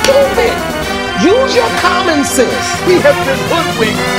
stupid. Use your common sense. We have been hoodwinked.